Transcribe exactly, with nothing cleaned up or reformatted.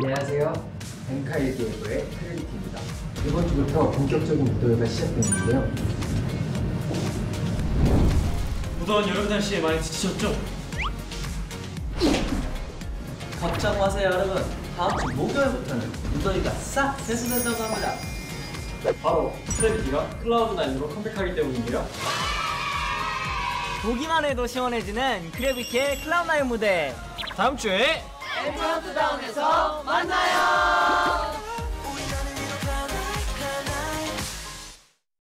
안녕하세요. 엔카일 기획부의 클래리티입니다. 이번 주부터 본격적인 무도회가 시작되는데요. 무더운 여름 날씨에 많이 지치셨죠? 걱정마세요 여러분. 다음 주 목요일부터는 무더위가 싹 해소된다고 합니다. 바로 클래리티가 클라우드 라인으로 컴백하기 때문인데요. 보기만 해도 시원해지는 클래리티의 클라우드 라인 무대. 다음 주에 엠 카운트다운에서 만나요!